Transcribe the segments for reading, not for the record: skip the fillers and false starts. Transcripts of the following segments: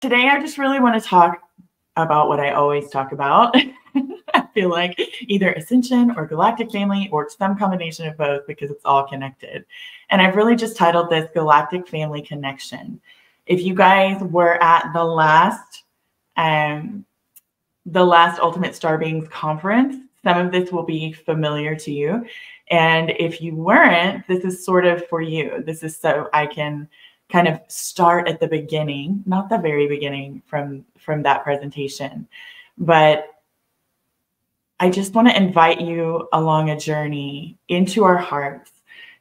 Today, I just really want to talk about what I always talk about. I feel like either Ascension or Galactic Family or some combination of both, because it's all connected. And I've really just titled this Galactic Family Connection. If you guys were at the last Ultimate Star Beings conference, some of this will be familiar to you. And if you weren't, this is sort of for you. This is so I can kind of start at the beginning, not the very beginning from that presentation, but I just want to invite you along a journey into our hearts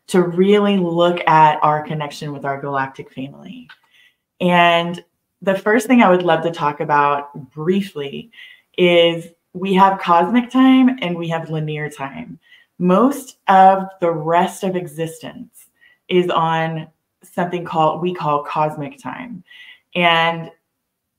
to really look at our connection with our galactic family. And the first thing I would love to talk about briefly is we have cosmic time and we have linear time. Most of the rest of existence is on something we call cosmic time. And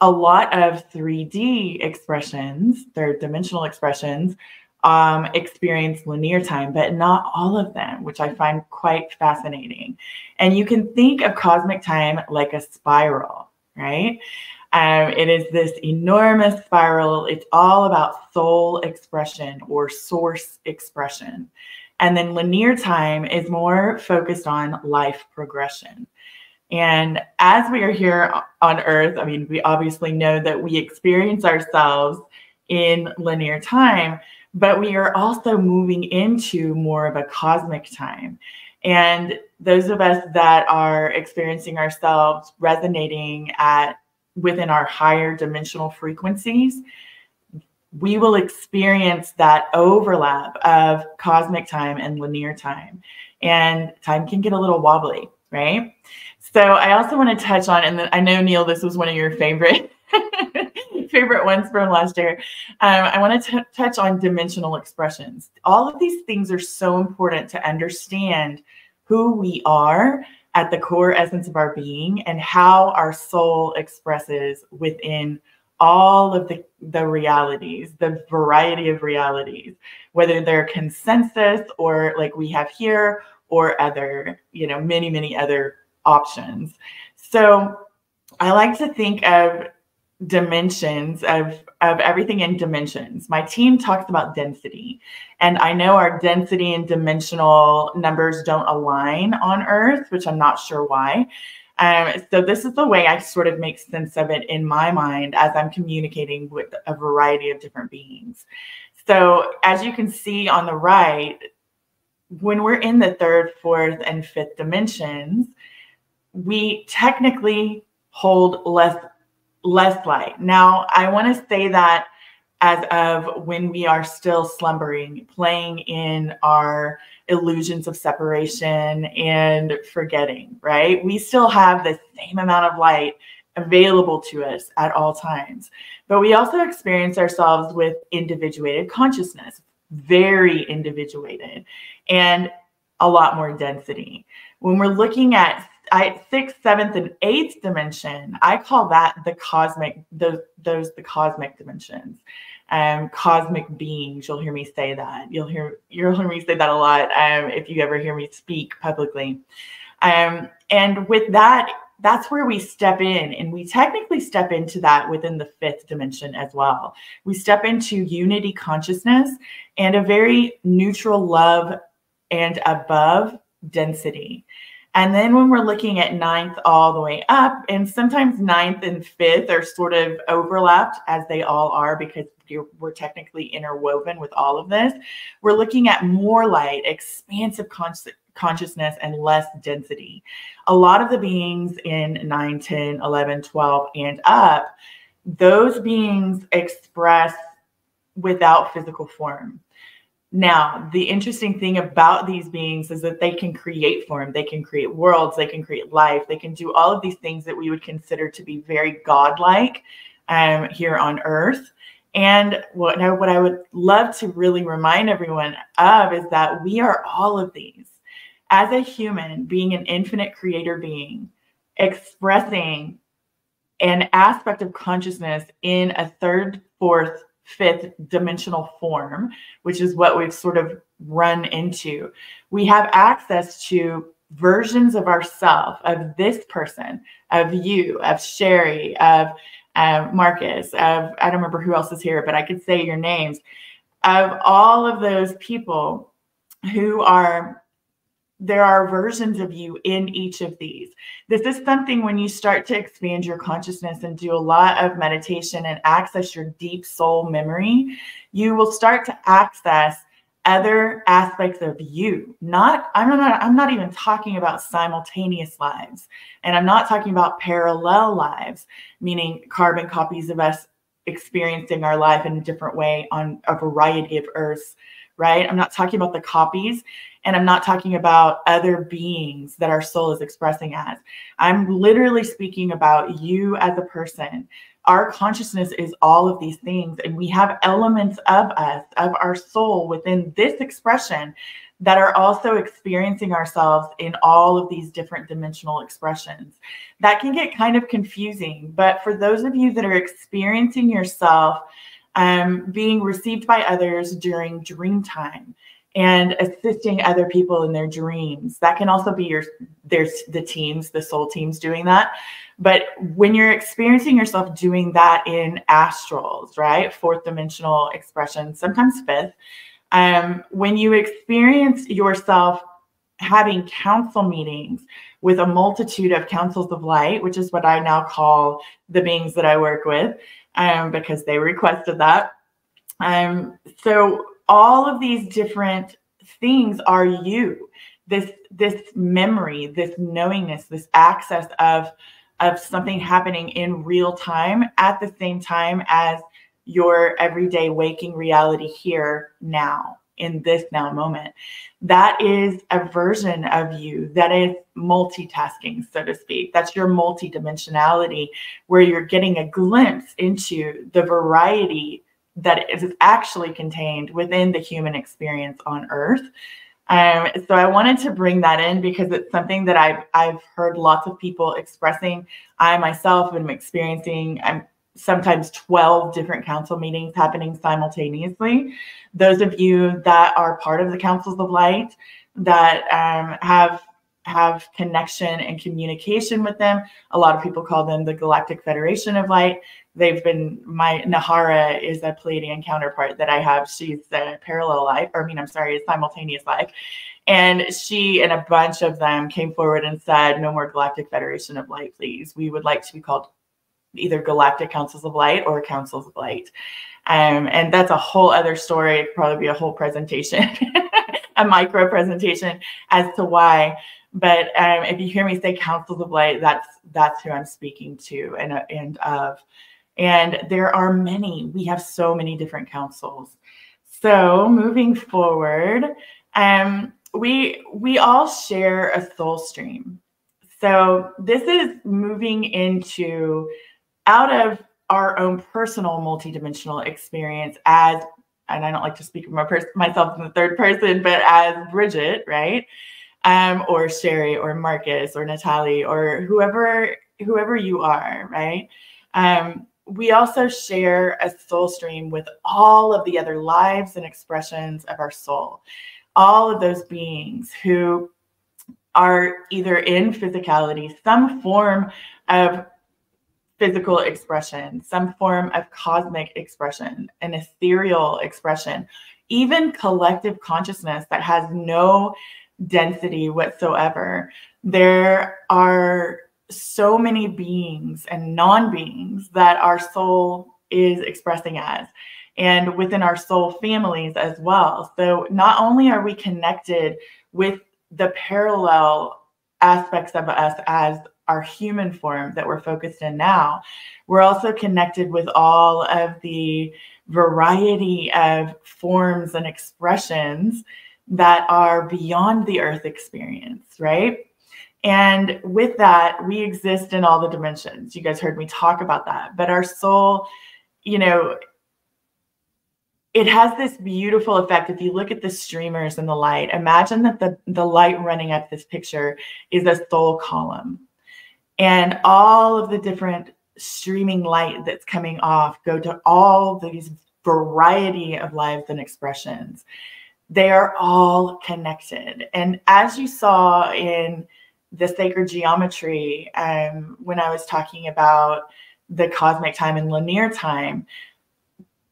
a lot of 3D expressions, third dimensional expressions, experience linear time, but not all of them, which I find quite fascinating. And you can think of cosmic time like a spiral, right? It is this enormous spiral. It's all about soul expression or source expression. And then linear time is more focused on life progression. And as we are here on Earth, I mean, we obviously know that we experience ourselves in linear time, but we are also moving into more of a cosmic time. And those of us that are experiencing ourselves resonating within our higher dimensional frequencies, we will experience that overlap of cosmic time and linear time. And time can get a little wobbly, right? So I also want to touch on, and I know, Neil, this was one of your favorite ones from last year. I want to touch on dimensional expressions. All of these things are so important to understand who we are at the core essence of our being and how our soul expresses within all of the realities, the variety of realities, whether they're consensus or like we have here or other, you know, many, many other options. So I like to think of dimensions, of everything in dimensions. My team talks about density, and I know our density and dimensional numbers don't align on Earth, which I'm not sure why. So this is the way I sort of make sense of it in my mind as I'm communicating with a variety of different beings. So as you can see on the right, when we're in the third, fourth, and fifth dimensions, we technically hold less light. Now, I want to say that as of when we are still slumbering, playing in our illusions of separation and forgetting, right? We still have the same amount of light available to us at all times. But we also experience ourselves with individuated consciousness, very individuated, and a lot more density. When we're looking at sixth, seventh, and eighth dimension, I call that the cosmic, the cosmic dimensions, cosmic beings. You'll hear me say that. You'll hear me say that a lot if you ever hear me speak publicly. And with that, that's where we step in, and we technically step into that within the fifth dimension as well. We step into unity consciousness and a very neutral love and above density. And then when we're looking at ninth all the way up, and sometimes ninth and fifth are sort of overlapped, as they all are, because we're technically interwoven with all of this. We're looking at more light, expansive consciousness, and less density. A lot of the beings in 9, 10, 11, 12, and up, those beings express without physical form. Now, the interesting thing about these beings is that they can create form, they can create worlds, they can create life, they can do all of these things that we would consider to be very godlike here on Earth. And what I would love to really remind everyone of is that we are all of these. As a human, being an infinite creator being, expressing an aspect of consciousness in a third, fourth, fifth dimensional form, which is what we've sort of run into. We have access to versions of ourselves, of this person, of you, of Sherry, of Marcus, of, I don't remember who else is here, but I could say your names, of all of those people who are, there are versions of you in each of these. This is something when you start to expand your consciousness and do a lot of meditation and access your deep soul memory, you will start to access other aspects of you. I'm not even talking about simultaneous lives, and I'm not talking about parallel lives, meaning carbon copies of us experiencing our life in a different way on a variety of earths, right? I'm not talking about the copies, and I'm not talking about other beings that our soul is expressing as. I'm literally speaking about you as a person. Our consciousness is all of these things, and we have elements of us, of our soul within this expression that are also experiencing ourselves in all of these different dimensional expressions. That can get kind of confusing, but for those of you that are experiencing yourself being received by others during dream time and assisting other people in their dreams, that can also be your, there's the teams, the soul teams doing that. But when you're experiencing yourself doing that in astrals, right? Fourth dimensional expression, sometimes fifth. When you experience yourself having council meetings with a multitude of councils of light, which is what I now call the beings that I work with, because they requested that. So all of these different things are you. This memory, this knowingness, this access of something happening in real time at the same time as your everyday waking reality here now, in this now moment. That is a version of you that is multitasking, so to speak. That's your multidimensionality, where you're getting a glimpse into the variety that is actually contained within the human experience on Earth. So I wanted to bring that in because it's something that I've heard lots of people expressing. I myself am experiencing sometimes 12 different council meetings happening simultaneously. Those of you that are part of the Councils of Light, that have connection and communication with them. A lot of people call them the Galactic Federation of Light. They've been, my Nahara is a Pleiadian counterpart that I have. She's a parallel life, or I mean, I'm sorry, a simultaneous life. And she and a bunch of them came forward and said, no more Galactic Federation of Light, please. We would like to be called either Galactic Councils of Light or Councils of Light. And that's a whole other story. It'd probably be a whole presentation, a micro presentation as to why. But if you hear me say Councils of Light, that's who I'm speaking to and of. And there are many. We have so many different councils. So moving forward, we all share a soul stream. So this is moving into out of our own personal multidimensional experience as, and I don't like to speak of myself in the third person, but as Bridget, right? Or Sherry or Marcus or Natalie or whoever you are, right? We also share a soul stream with all of the other lives and expressions of our soul. All of those beings who are either in physicality, some form of physical expression, some form of cosmic expression, an ethereal expression, even collective consciousness that has no density whatsoever. There are so many beings and non-beings that our soul is expressing as, and within our soul families as well. So not only are we connected with the parallel aspects of us as our human form that we're focused in now, we're also connected with all of the variety of forms and expressions that are beyond the earth experience, right? And with that, we exist in all the dimensions. You guys heard me talk about that. But our soul, you know, it has this beautiful effect. If you look at the streamers in the light, imagine that the light running up this picture is a soul column. And all of the different streaming light that's coming off go to all these variety of lives and expressions. They are all connected. And as you saw in the sacred geometry, when I was talking about the cosmic time and linear time,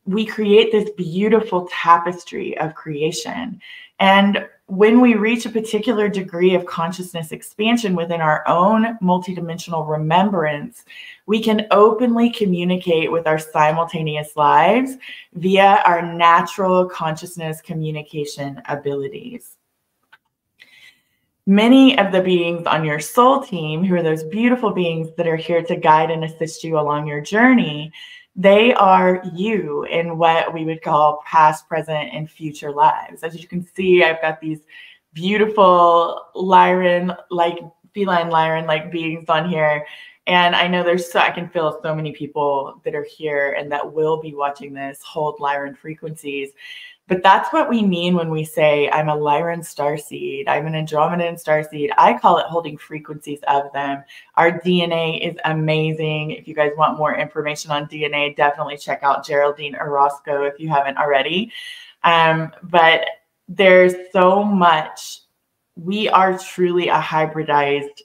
we create this beautiful tapestry of creation. And when we reach a particular degree of consciousness expansion within our own multidimensional remembrance, we can openly communicate with our simultaneous lives via our natural consciousness communication abilities. Many of the beings on your soul team, who are those beautiful beings that are here to guide and assist you along your journey, they are you in what we would call past, present, and future lives. As you can see, I've got these beautiful Lyran-like, feline Lyran-like beings on here. And I know there's I can feel so many people that are here and that will be watching this hold Lyran frequencies. But that's what we mean when we say, I'm a Lyran starseed, I'm an Andromedan starseed. I call it holding frequencies of them. Our DNA is amazing. If you guys want more information on DNA, definitely check out Geraldine Orozco if you haven't already. But there's so much. We are truly a hybridized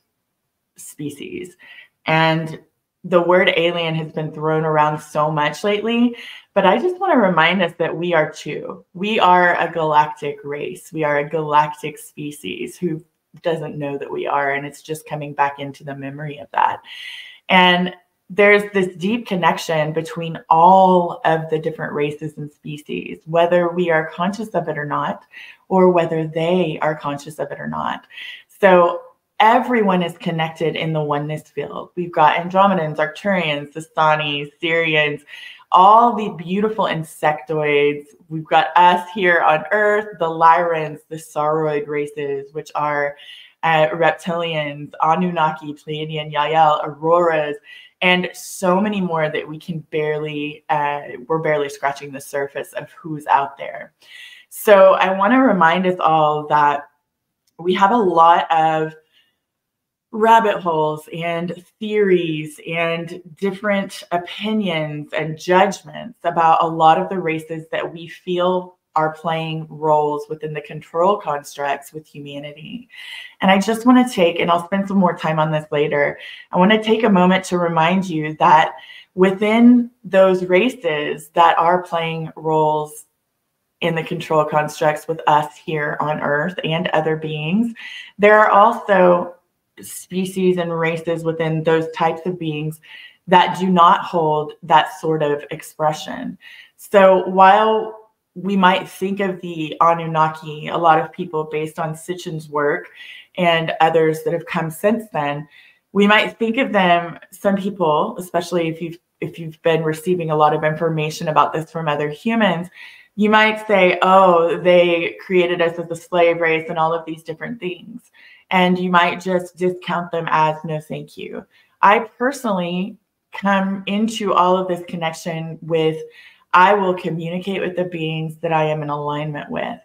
species. And the word alien has been thrown around so much lately, but I just want to remind us that we are two. We are a galactic race. We are a galactic species who doesn't know that we are, and it's just coming back into the memory of that. And there's this deep connection between all of the different races and species, whether we are conscious of it or not, or whether they are conscious of it or not. So everyone is connected in the oneness field. We've got Andromedans, Arcturians, Sasani, Syrians, all the beautiful insectoids. We've got us here on Earth, the Lyrans, the Sauroid races, which are reptilians, Anunnaki, Pleiadian, Yael, Auroras, and so many more that we can barely, we're barely scratching the surface of who's out there. So I want to remind us all that we have a lot of rabbit holes and theories and different opinions and judgments about a lot of the races that we feel are playing roles within the control constructs with humanity. And I just want to take, and I'll spend some more time on this later, I want to take a moment to remind you that within those races that are playing roles in the control constructs with us here on Earth and other beings, there are also species and races within those types of beings that do not hold that sort of expression. So while we might think of the Anunnaki, a lot of people based on Sitchin's work and others that have come since then, we might think of them, some people, especially if you've been receiving a lot of information about this from other humans, you might say, oh, they created us as a slave race and all of these different things. And you might just discount them as no thank you. I personally come into all of this connection with, I will communicate with the beings that I am in alignment with.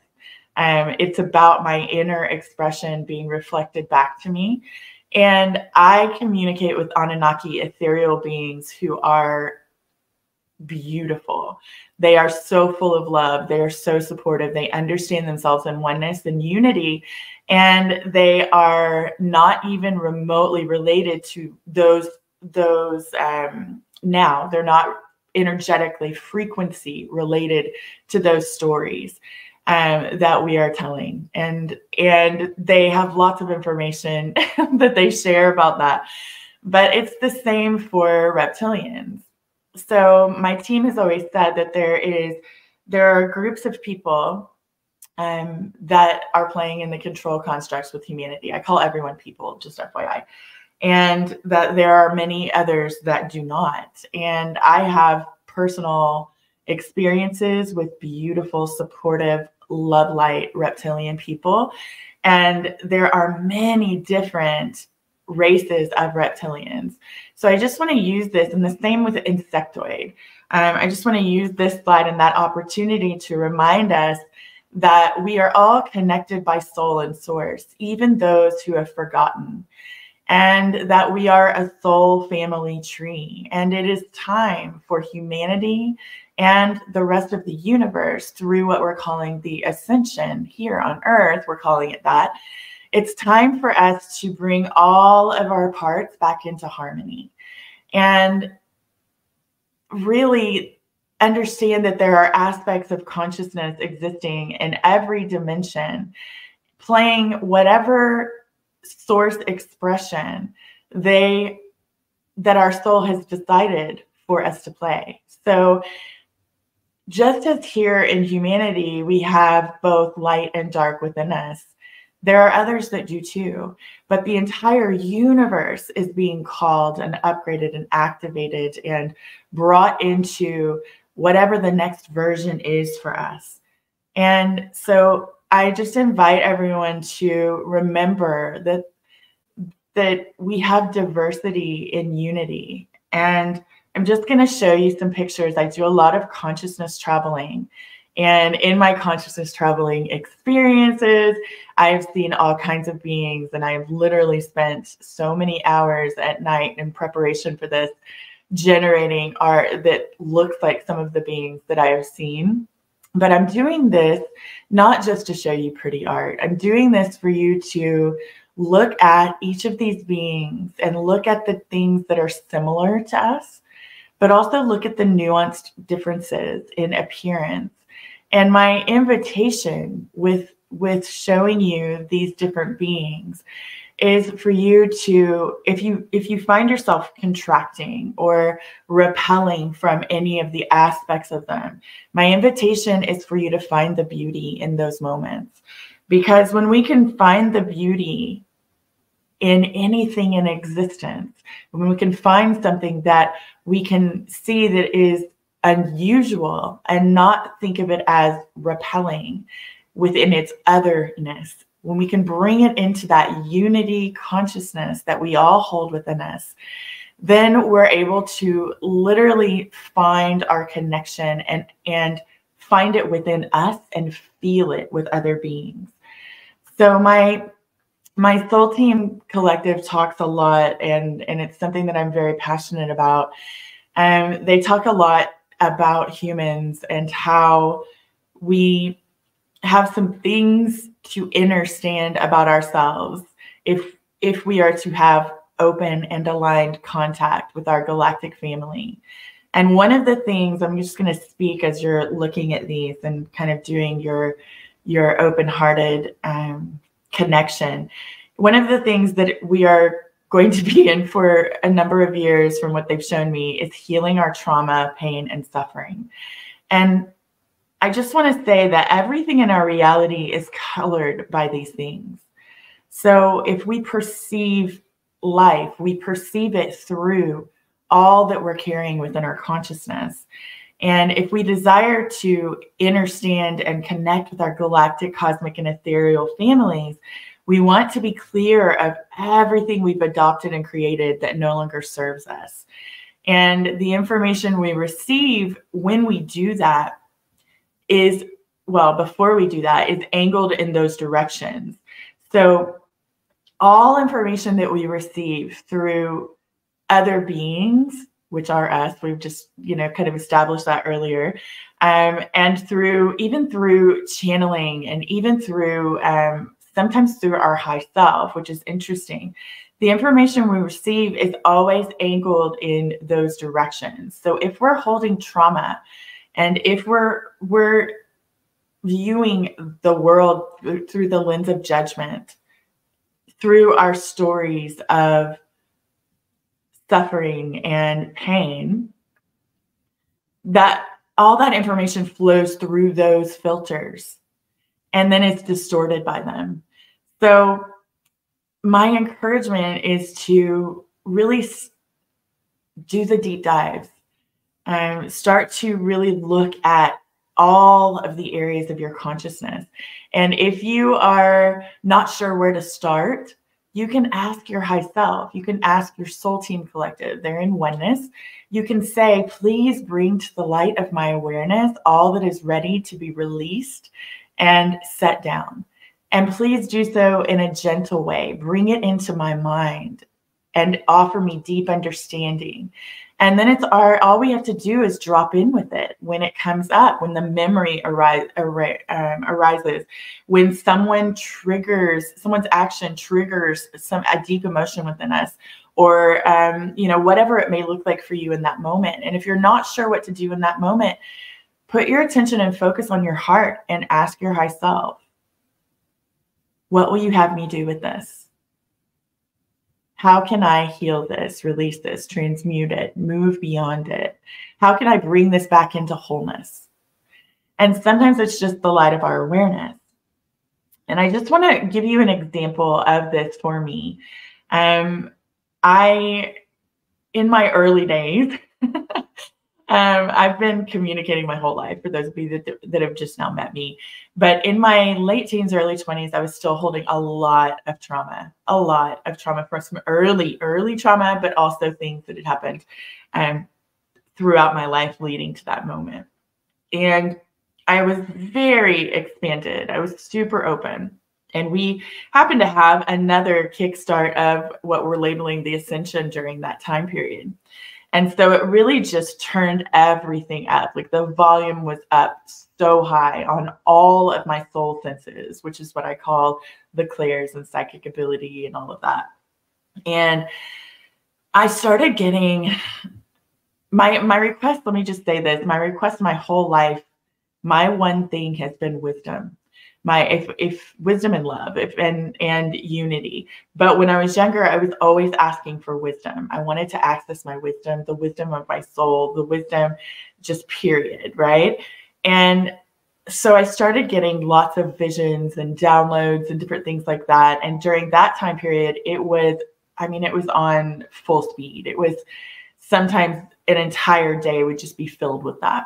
It's about my inner expression being reflected back to me. And I communicate with Anunnaki ethereal beings who are beautiful. They are so full of love. They are so supportive. They understand themselves in oneness and unity. And they are not even remotely related to those now. They're not energetically frequency related to those stories that we are telling. And they have lots of information that they share about that. But it's the same for reptilians. So my team has always said that there are groups of people that are playing in the control constructs with humanity. I call everyone people, just FYI. And that there are many others that do not. And I have personal experiences with beautiful, supportive, love light reptilian people. And there are many different races of reptilians. So I just want to use this, and the same with insectoid. I just want to use this slide and that opportunity to remind us that we are all connected by soul and source, even those who have forgotten. and that we are a soul family tree. And it is time for humanity and the rest of the universe, through what we're calling the ascension here on Earth, we're calling it that, it's time for us to bring all of our parts back into harmony and really understand that there are aspects of consciousness existing in every dimension, playing whatever source expression that our soul has decided for us to play. So just as here in humanity, we have both light and dark within us, there are others that do too, but the entire universe is being called and upgraded and activated and brought into whatever the next version is for us. And so I just invite everyone to remember that we have diversity in unity. And I'm just going to show you some pictures. I do a lot of consciousness traveling. And in my consciousness traveling experiences, I've seen all kinds of beings, and I've literally spent so many hours at night in preparation for this, generating art that looks like some of the beings that I have seen. But I'm doing this not just to show you pretty art. I'm doing this for you to look at each of these beings and look at the things that are similar to us, but also look at the nuanced differences in appearance. And my invitation with showing you these different beings is for you to, if you find yourself contracting or repelling from any of the aspects of them, my invitation is for you to find the beauty in those moments. Because when we can find the beauty in anything in existence, when we can find something that we can see that is unusual and not think of it as repelling within its otherness, when we can bring it into that unity consciousness that we all hold within us, then we're able to literally find our connection and find it within us and feel it with other beings. So my Soul Team Collective talks a lot, and it's something that I'm very passionate about. They talk a lot about humans and how we have some things to understand about ourselves if we are to have open and aligned contact with our galactic family. And one of the things, I'm just going to speak as you're looking at these and kind of doing your open-hearted connection. One of the things that we are going to be in for a number of years, from what they've shown me, is healing our trauma, pain, and suffering. And I just want to say that everything in our reality is colored by these things. So if we perceive life, we perceive it through all that we're carrying within our consciousness. And if we desire to understand and connect with our galactic, cosmic, and ethereal families, we want to be clear of everything we've adopted and created that no longer serves us. And the information we receive when we do that is, well, before we do that, is angled in those directions. So all information that we receive through other beings, which are us, we've just, kind of established that earlier, and even through channeling, and even through, sometimes through our high self, which is interesting, the information we receive is always angled in those directions. So if we're holding trauma, and if we're viewing the world through the lens of judgment, through our stories of suffering and pain, that all that information flows through those filters, and then it's distorted by them. So my encouragement is to really do the deep dives. Start to really look at all of the areas of your consciousness. And if you are not sure where to start, you can ask your high self. You can ask your Soul Team Collective. They're in oneness. You can say, please bring to the light of my awareness all that is ready to be released and set down. And please do so in a gentle way. Bring it into my mind and offer me deep understanding. And then it's all we have to do is drop in with it when it comes up, when the memory arises, when someone's action triggers a deep emotion within us, or you know, whatever it may look like for you in that moment. And if you're not sure what to do in that moment, put your attention and focus on your heart and ask your high self, what will you have me do with this? How can I heal this, release this, transmute it, move beyond it? How can I bring this back into wholeness? And sometimes it's just the light of our awareness. And I just want to give you an example of this for me. In my early days, I've been communicating my whole life, for those of you that have just now met me. But in my late teens, early 20s, I was still holding a lot of trauma from some early trauma, but also things that had happened throughout my life leading to that moment. And I was very expanded. I was super open. And we happened to have another kickstart of what we're labeling the Ascension during that time period. And so it really just turned everything up. Like the volume was up so high on all of my soul senses, which is what I call the clairs and psychic ability and all of that. And I started getting my request. Let me just say this. My request my whole life, my one thing has been wisdom. If wisdom and love, and unity. But when I was younger, I was always asking for wisdom. I wanted to access my wisdom, the wisdom of my soul, the wisdom, just period, right? And so I started getting lots of visions and downloads and different things like that. And during that time period, it was, I mean, it was on full speed. It was sometimes an entire day would just be filled with that.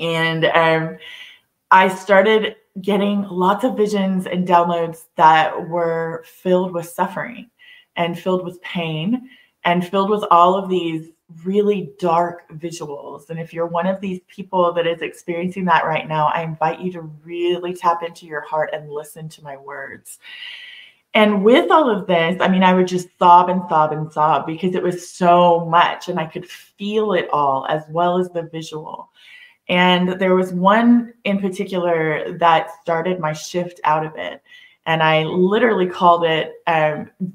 And I started getting lots of visions and downloads that were filled with suffering and filled with pain and filled with all of these really dark visuals. And if you're one of these people that is experiencing that right now, I invite you to really tap into your heart and listen to my words. And with all of this, I mean, I would just sob and sob and sob because it was so much and I could feel it all as well as the visual. And there was one in particular that started my shift out of it. And I literally called it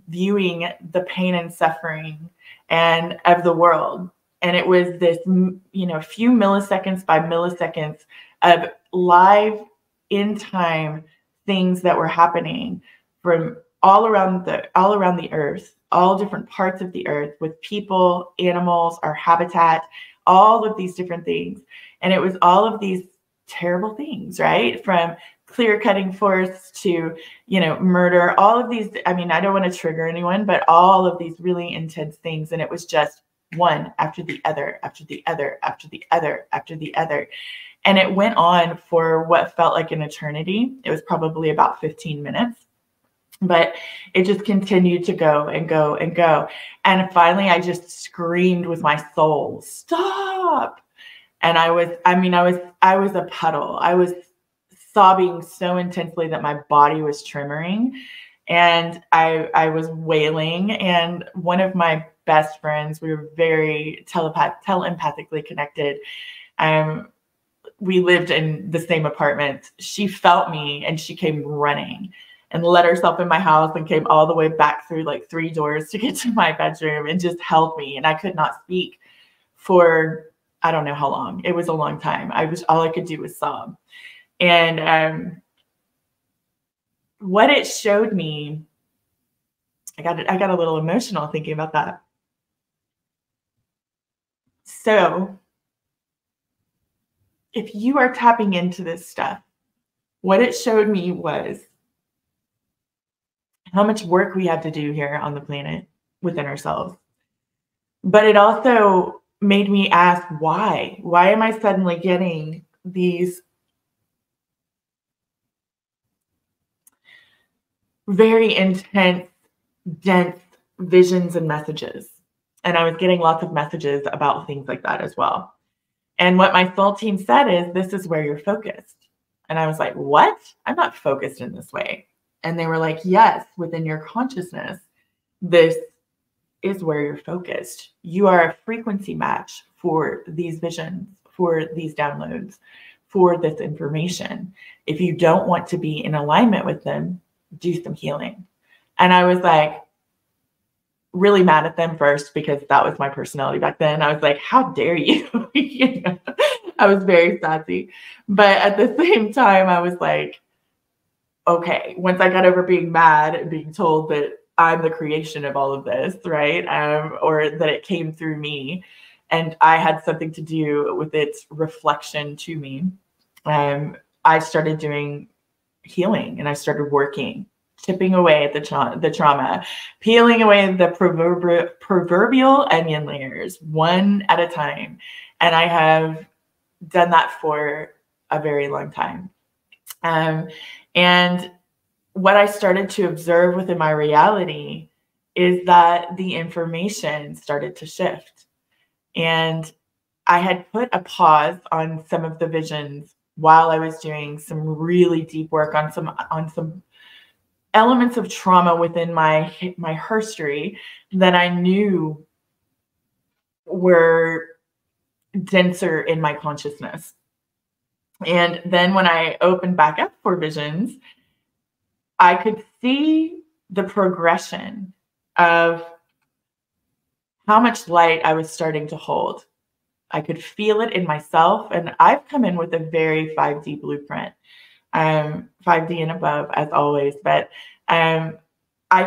viewing the pain and suffering and of the world. And it was this, you know, few milliseconds by milliseconds of live in time things that were happening from all around the earth, all different parts of the earth, with people, animals, our habitat, all of these different things. And it was all of these terrible things, right? From clear-cutting forests to, you know, murder, all of these. I mean, I don't want to trigger anyone, but all of these really intense things. And it was just one after the other, after the other, after the other, after the other. And it went on for what felt like an eternity. It was probably about 15 minutes. But it just continued to go and go and go. And finally, I just screamed with my soul, stop. And I was a puddle. I was sobbing so intensely that my body was tremoring, and I was wailing. And one of my best friends, we were very telepathically connected. We lived in the same apartment. She felt me and she came running and let herself in my house and came all the way back through like 3 doors to get to my bedroom and just held me. And I could not speak for, I don't know how long. It was a long time. All I could do was sob. And what it showed me, I got a little emotional thinking about that. So if you are tapping into this stuff, what it showed me was how much work we have to do here on the planet within ourselves. But it also made me ask, why? Why am I suddenly getting these very intense, dense visions and messages? And I was getting lots of messages about things like that as well. And what my soul team said is, this is where you're focused. And I was like, what? I'm not focused in this way. And they were like, yes, within your consciousness, this is where you're focused. You are a frequency match for these visions, for these downloads, for this information. If you don't want to be in alignment with them, do some healing. And I was like, really mad at them first, because that was my personality back then. I was like, how dare you? You know? I was very sassy. But at the same time, I was like, okay, once I got over being mad and being told that I'm the creation of all of this, right? Or that it came through me and I had something to do with its reflection to me. I started doing healing and I started working, chipping away at the trauma, peeling away the proverbial onion layers one at a time. And I have done that for a very long time. And what I started to observe within my reality is that the information started to shift. And I had put a pause on some of the visions while I was doing some really deep work on some elements of trauma within my history that I knew were denser in my consciousness. And then when I opened back up for visions, I could see the progression of how much light I was starting to hold. I could feel it in myself. And I've come in with a very 5D blueprint. 5D and above, as always, but I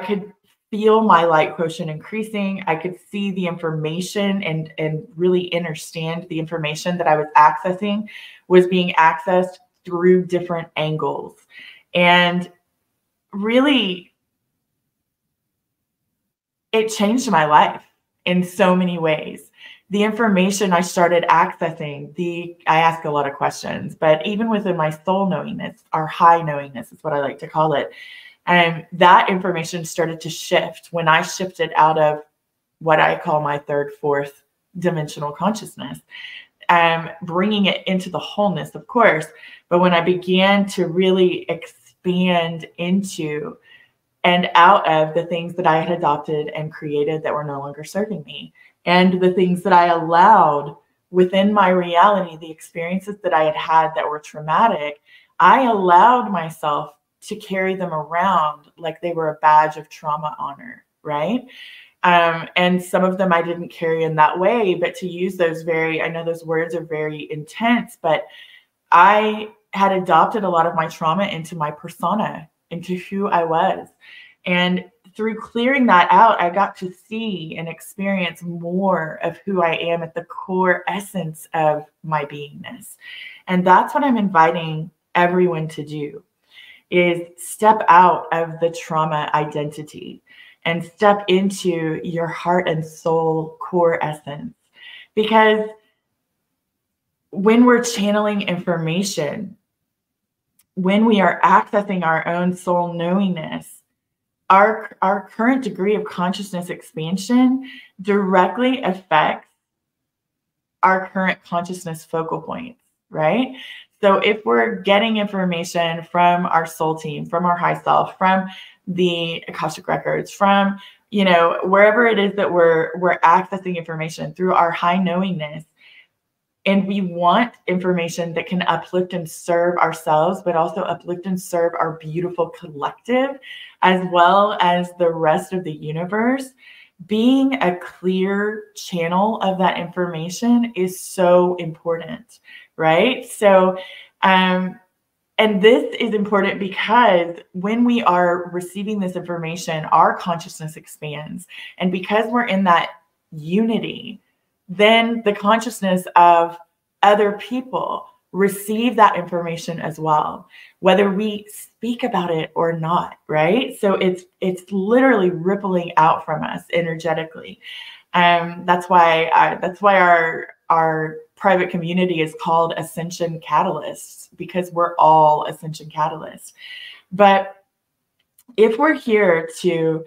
could feel my light quotient increasing. I could see the information and really understand the information that I was accessing was being accessed through different angles. And really, it changed my life in so many ways. The information I started accessing, I ask a lot of questions, but even within my soul knowingness, our high knowingness is what I like to call it. And that information started to shift when I shifted out of what I call my third, fourth dimensional consciousness, bringing it into the wholeness, of course. But when I began to really expand into and out of the things that I had adopted and created that were no longer serving me, and the things that I allowed within my reality, the experiences that I had had that were traumatic, I allowed myself to carry them around like they were a badge of trauma honor, right? And some of them I didn't carry in that way, but to use those I know those words are very intense, but I had adopted a lot of my trauma into my persona, into who I was. And through clearing that out, I got to see and experience more of who I am at the core essence of my beingness. And that's what I'm inviting everyone to do, is step out of the trauma identity and step into your heart and soul core essence. Because when we're channeling information, when we are accessing our own soul knowingness, our current degree of consciousness expansion directly affects our current consciousness focal points, right? So if we're getting information from our soul team, from our high self, from the Akashic records, from, you know, wherever it is that we're accessing information through our high knowingness, and we want information that can uplift and serve ourselves, but also uplift and serve our beautiful collective, as well as the rest of the universe. Being a clear channel of that information is so important, right? So, and this is important because when we are receiving this information, our consciousness expands. And because we're in that unity, then the consciousness of other people receive that information as well, whether we speak about it or not, right? So it's literally rippling out from us energetically. That's why our private community is called Ascension Catalysts, because we're all Ascension Catalysts. But if we're here to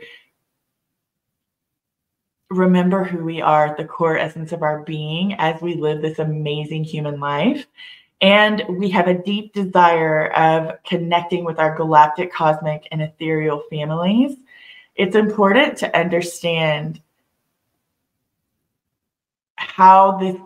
remember who we are at the core essence of our being as we live this amazing human life, and we have a deep desire of connecting with our galactic, cosmic, and ethereal families, it's important to understand how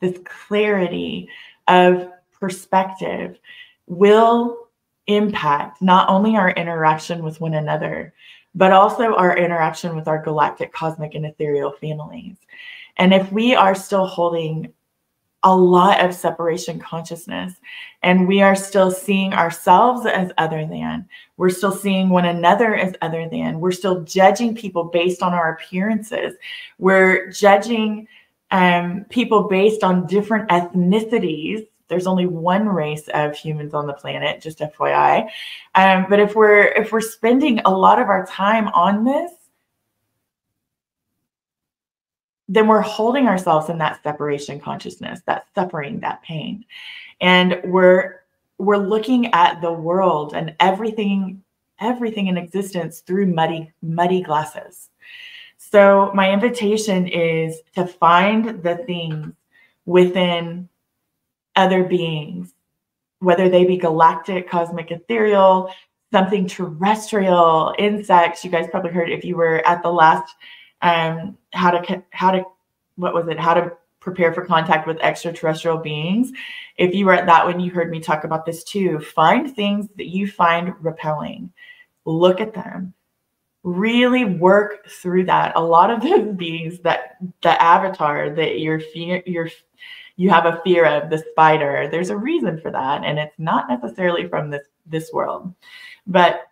this clarity of perspective will impact not only our interaction with one another, but also our interaction with our galactic, cosmic, and ethereal families. And if we are still holding a lot of separation consciousness, and we are still seeing ourselves as other than, we're still seeing one another as other than, we're still judging people based on our appearances, we're judging people based on different ethnicities. There's only one race of humans on the planet, just FYI. But if we're spending a lot of our time on this, then we're holding ourselves in that separation consciousness, that suffering, that pain. And we're looking at the world and everything in existence through muddy glasses. So my invitation is to find the things within other beings, whether they be galactic, cosmic, ethereal, something terrestrial, insects. You guys probably heard, if you were at the last how to prepare for contact with extraterrestrial beings. If you were at that one, you heard me talk about this too. Find things that you find repelling. Look at them. Really work through that. A lot of those beings, that the avatar that you have a fear of, the spider, there's a reason for that. And it's not necessarily from this world, but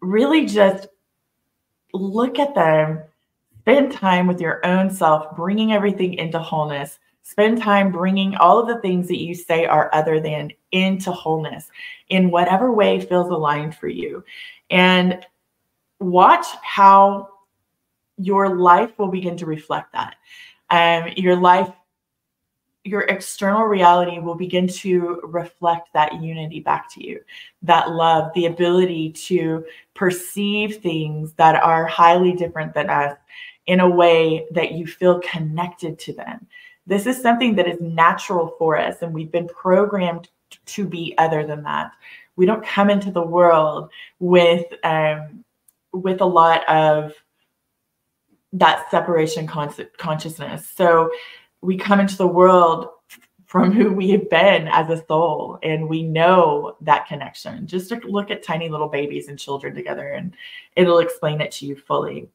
really just look at them. Spend time with your own self, bringing everything into wholeness. Spend time bringing all of the things that you say are other than into wholeness in whatever way feels aligned for you. And watch how your life will begin to reflect that. Your external reality will begin to reflect that unity back to you, that love, the ability to perceive things that are highly different than us in a way that you feel connected to them. This is something that is natural for us, and we've been programmed to be other than that. We don't come into the world with a lot of that separation consciousness. So we come into the world from who we have been as a soul, and we know that connection. Just look at tiny little babies and children together, and it'll explain it to you fully.